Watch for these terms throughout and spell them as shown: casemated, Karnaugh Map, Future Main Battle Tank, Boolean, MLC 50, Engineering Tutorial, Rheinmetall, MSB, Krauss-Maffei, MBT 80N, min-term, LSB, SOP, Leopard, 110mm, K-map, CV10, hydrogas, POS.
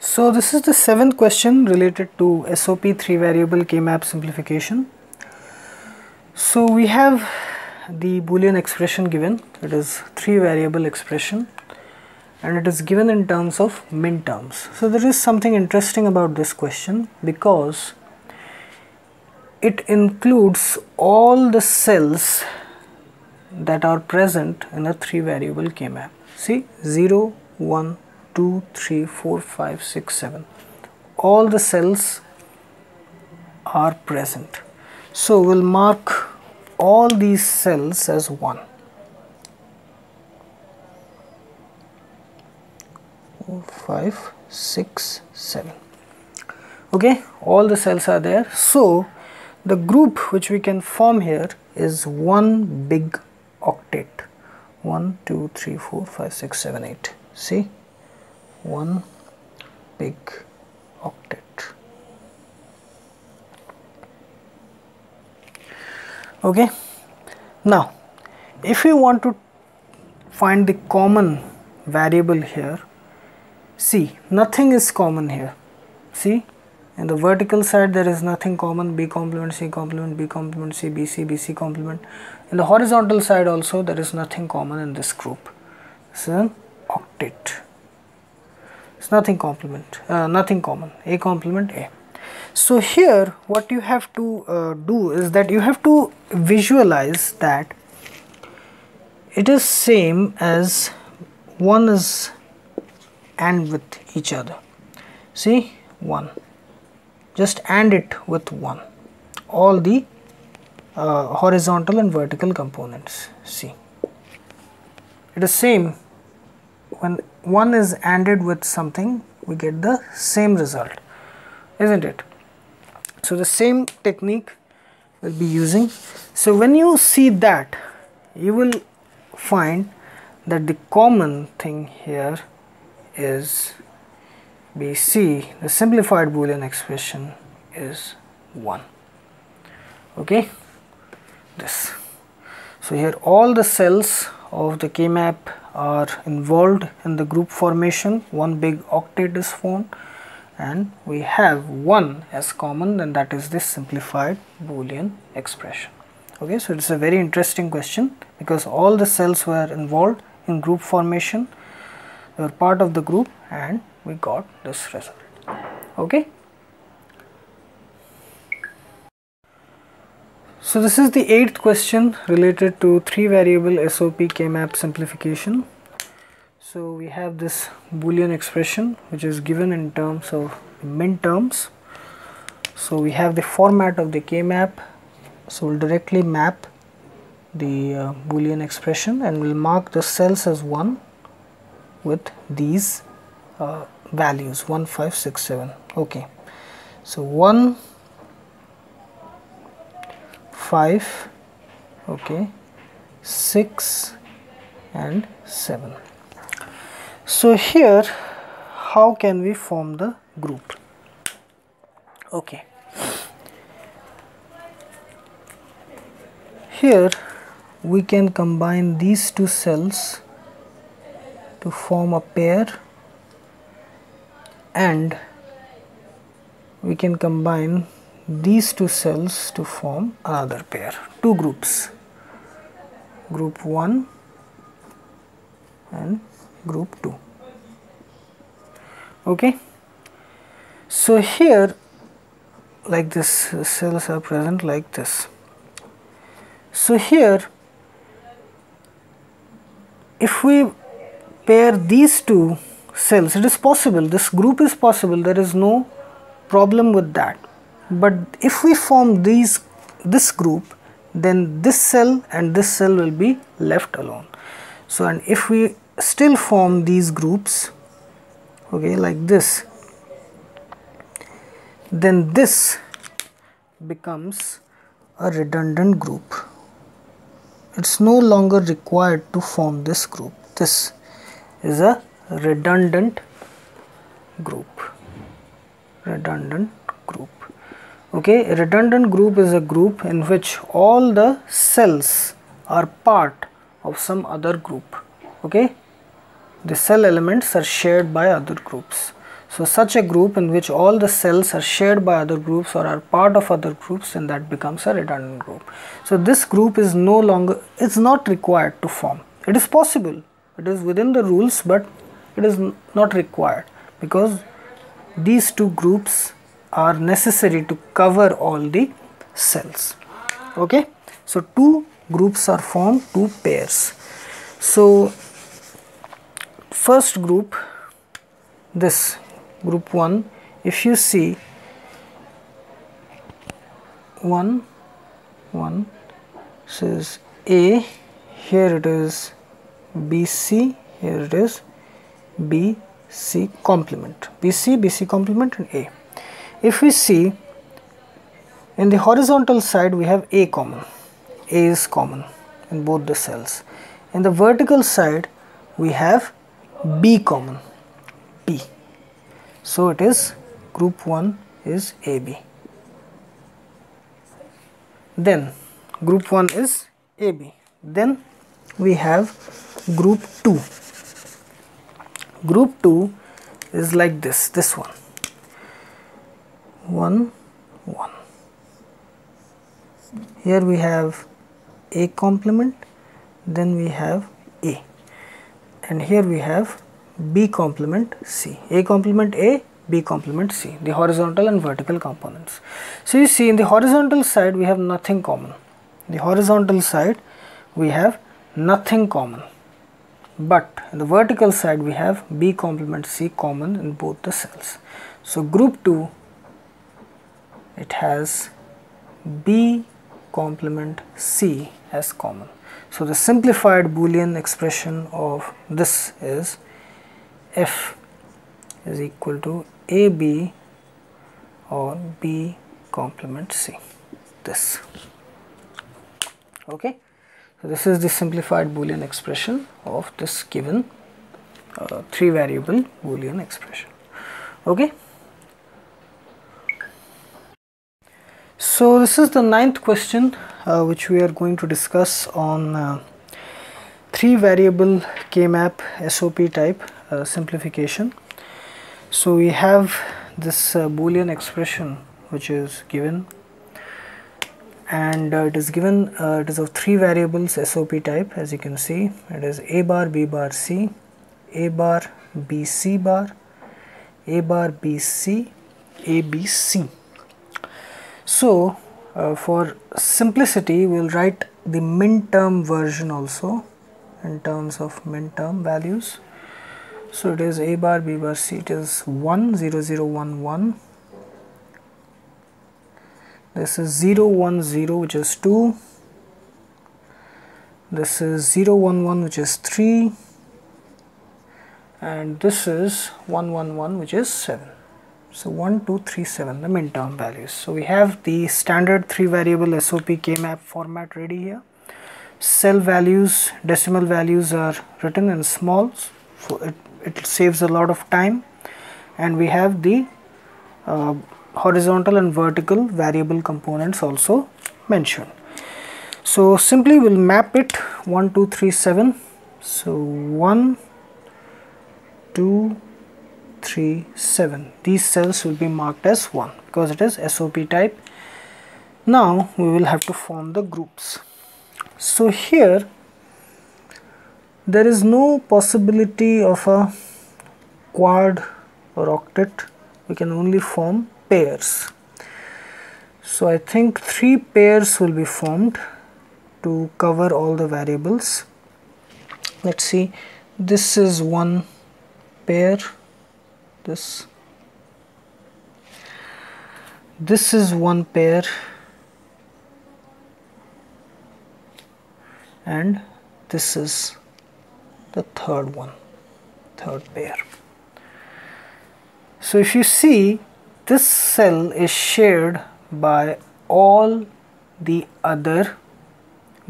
So this is the seventh question related to SOP 3 variable K-map simplification. So we have the Boolean expression given. It is 3 variable expression and it is given in terms of min terms. So there is something interesting about this question because it includes all the cells that are present in a 3 variable K-map. See 0, 1, 2, 3, 4, 5, 6, 7. All the cells are present. So we'll mark all these cells as 1. 4, 5, 6, 7. Okay, all the cells are there. So the group which we can form here is one big octet. 1, 2, 3, 4, 5, 6, 7, 8. See? One big octet. Okay, now if you want to find the common variable here, see nothing is common here. See, in the vertical side there is nothing common. B complement, C complement, B complement, C, B, C, B, C complement. In the horizontal side also there is nothing common in this group. This is an octet. It's nothing common, A complement A. So here what you have to do is that you have to visualize that it is same as one is and with each other. See, 1, just and it with 1, all the horizontal and vertical components. See, it is same. When 1 is ANDed with something, we get the same result, isn't it? So the same technique we'll be using. So when you see that, you will find that the common thing here is BC, the simplified Boolean expression is 1. Okay, this. So here all the cells of the K-map are involved in the group formation. One big octet is formed and we have 1 as common, and that is this simplified Boolean expression. Okay, so it's a very interesting question because all the cells were involved in group formation. They were part of the group and we got this result. Okay. So this is the 8th question related to 3 variable SOP K-map simplification. So we have this Boolean expression which is given in terms of min terms. So we have the format of the K-map. So we'll directly map the Boolean expression and we'll mark the cells as 1 with these values 1, 5, 6, 7. Okay. So 1, 5, okay, 6 and 7. So here how can we form the group? Okay, here we can combine these two cells to form a pair, and we can combine these two cells to form another pair, two groups, group 1 and group 2. Okay, so here like this, the cells are present like this. So here if we pair these two cells, it is possible, this group is possible, there is no problem with that. But if we form this group, then this cell and this cell will be left alone. So, and if we still form these groups, okay, like this, then this becomes a redundant group. It's no longer required to form this group. This is a redundant group. Redundant group. Okay, a redundant group is a group in which all the cells are part of some other group. Okay, the cell elements are shared by other groups. So such a group in which all the cells are shared by other groups or are part of other groups, and that becomes a redundant group. So this group is no longer, it's not required to form. It is possible, it is within the rules, but it is not required because these two groups are necessary to cover all the cells. Okay, so two groups are formed, two pairs. So first group, this group 1, if you see 1 1, says A, here it is BC, here it is BC complement, BC, BC complement and A. If we see in the horizontal side, we have A common, A is common in both the cells. In the vertical side we have B common, B. So it is group 1 is AB. Then group 1 is AB. Then we have group 2. Group 2 is like this, this one. 1, 1. Here we have A complement, then we have A. And here we have B complement C, A complement A, B complement C, the horizontal and vertical components. So you see in the horizontal side we have nothing common. The horizontal side we have nothing common, but in the vertical side we have B complement C common in both the cells. So group 2, it has B complement C as common. So the simplified Boolean expression of this is F is equal to AB or B complement C, this. Okay, so this is the simplified Boolean expression of this given three variable Boolean expression. Okay, so this is the 9th question which we are going to discuss on three variable K-map SOP type simplification. So we have this Boolean expression which is given, and it is given, it is of three variables SOP type. As you can see, it is A bar B bar C, A bar B C bar, A bar B C, A B C. So for simplicity we will write the min-term version also in terms of min-term values. So it is A bar B bar C, it is 1 0 0 1 1, this is 0 1 0 which is 2, this is 0 1 1 which is 3, and this is 1 1 1 which is 7. So 1 2 3 7 the min term values. So we have the standard three variable SOP K-map format ready here. Cell values, decimal values are written in smalls, so it saves a lot of time, and we have the horizontal and vertical variable components also mentioned. So simply we'll map it 1 2 3 7. So 1 2 3 7, these cells will be marked as 1 because it is SOP type. Now we will have to form the groups. So here there is no possibility of a quad or octet, we can only form pairs. So I think 3 pairs will be formed to cover all the variables. Let's see, this is one pair, this is one pair, and this is the third one, third pair. So if you see, this cell is shared by all the other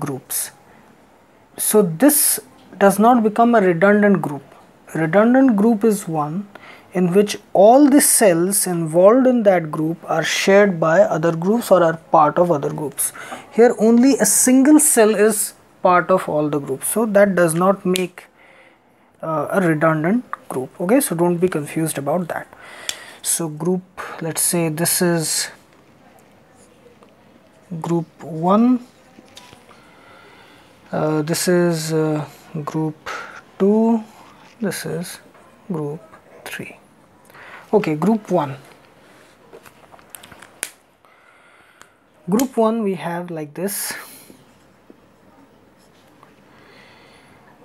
groups. So this does not become a redundant group. Redundant group is one in which all the cells involved in that group are shared by other groups or are part of other groups. Here only a single cell is part of all the groups, so that does not make a redundant group. Okay, so don't be confused about that. So group, let's say this is group 1, this is group 2, this is group 3. Okay, group 1. Group 1 we have like this: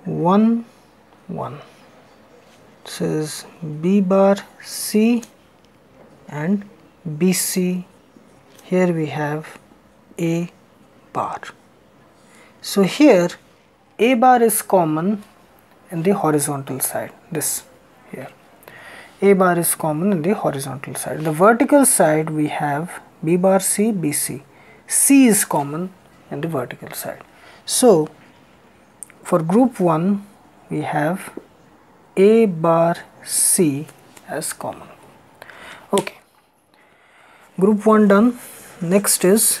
1, 1. This is B bar C and BC. Here we have A bar. So here A bar is common in the horizontal side. This here A bar is common in the horizontal side. The vertical side we have B bar C, BC. C is common in the vertical side. So for group 1 we have A bar C as common. Okay, group 1 done. Next is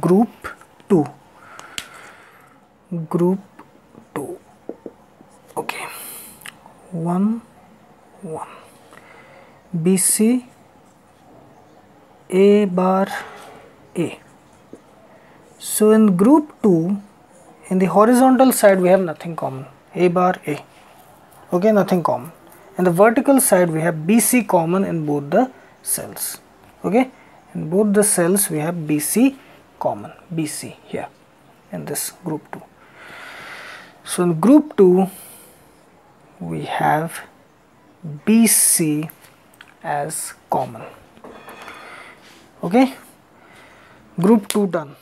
group 2. Group 2. Okay, 1, 1. BC, A bar A. So in group 2, in the horizontal side we have nothing common. A bar A. Okay, nothing common. In the vertical side we have BC common in both the cells. Okay, in both the cells we have BC common. BC here in this group 2. So in group 2 we have BC as common. Okay, group 2 done.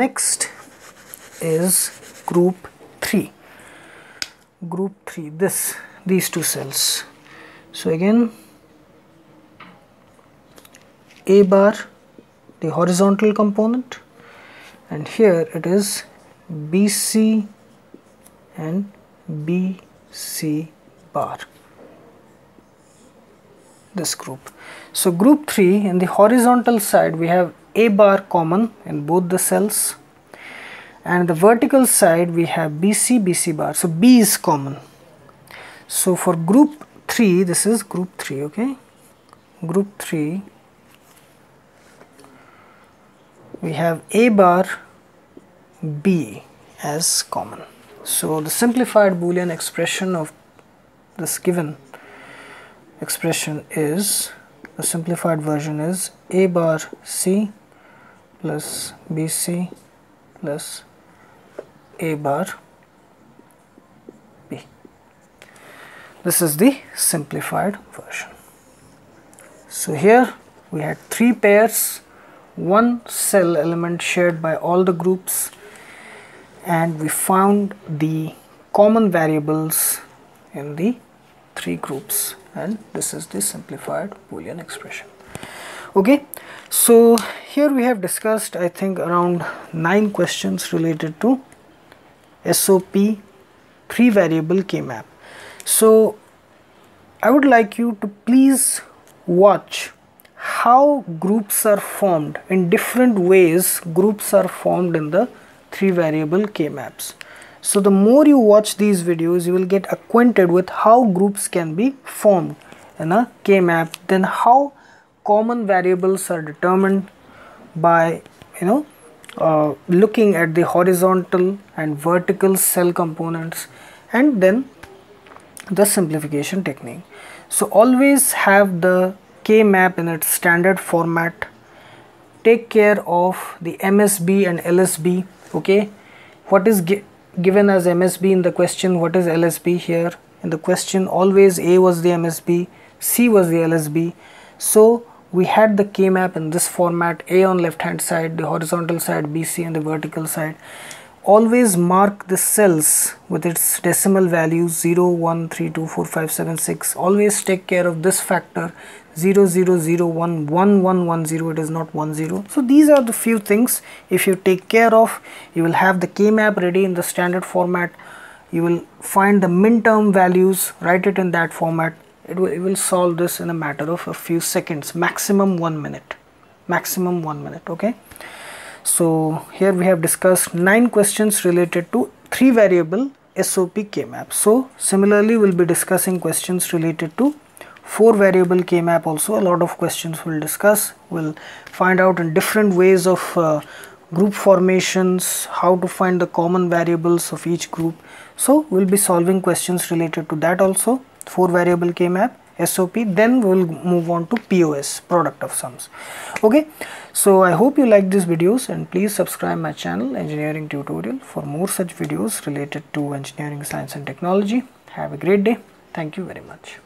Next is group 3. Group 3, these two cells. So again A bar, the horizontal component, and here it is BC and BC bar, this group. So group 3, in the horizontal side we have A bar common in both the cells, and the vertical side we have BC, BC bar. So B is common. So for group 3, this is group 3. Okay, group 3 we have A bar B as common. So the simplified Boolean expression of this given expression is, the simplified version is A bar C plus BC plus A bar B. This is the simplified version. So here we had 3 pairs, one cell element shared by all the groups, and we found the common variables in the 3 groups, and this is the simplified Boolean expression. Okay, so here we have discussed, I think, around 9 questions related to SOP 3 variable K-map. So I would like you to please watch how groups are formed in different ways. Groups are formed in the 3 variable K-maps. So the more you watch these videos, you will get acquainted with how groups can be formed in a K-map, then how common variables are determined by, you know, looking at the horizontal and vertical cell components, and then the simplification technique. So always have the K-map in its standard format. Take care of the MSB and LSB. Okay, what is given as MSB in the question, what is LSB here in the question? Always A was the MSB, C was the LSB. So we had the K-map in this format: A on left hand side, the horizontal side, BC and the vertical side. Always mark the cells with its decimal values 0, 1, 3, 2, 4, 5, 7, 6. Always take care of this factor 0, 0, 0, 1, 1, 1, 1, 0, it is not 1, 0. So these are the few things if you take care of, you will have the K-map ready in the standard format. You will find the min-term values, write it in that format. It will solve this in a matter of a few seconds, maximum 1 minute. Maximum 1 minute, okay. So here we have discussed 9 questions related to 3 variable SOP K-map. So similarly, we'll be discussing questions related to 4-variable K-map also. A lot of questions we'll discuss. We'll find out in different ways of group formations, how to find the common variables of each group. So we'll be solving questions related to that also, 4-variable K-map, SOP. Then we'll move on to POS, product of sums. Okay, so I hope you like these videos, and please subscribe my channel Engineering Tutorial for more such videos related to engineering, science and technology. Have a great day. Thank you very much.